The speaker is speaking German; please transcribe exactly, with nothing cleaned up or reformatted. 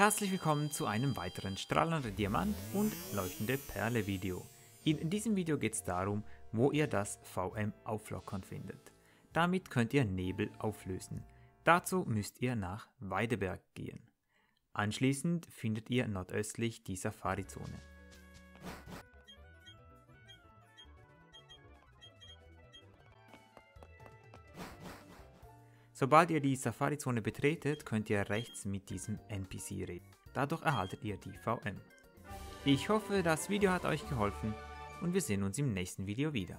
Herzlich willkommen zu einem weiteren Strahlender Diamant und Leuchtende Perle Video. In diesem Video geht es darum, wo ihr das V M Auflockern findet. Damit könnt ihr Nebel auflösen. Dazu müsst ihr nach Weideberg gehen. Anschließend findet ihr nordöstlich die Safari-Zone. Sobald ihr die Safari-Zone betretet, könnt ihr rechts mit diesem N P C reden. Dadurch erhaltet ihr die V M. Ich hoffe, das Video hat euch geholfen und wir sehen uns im nächsten Video wieder.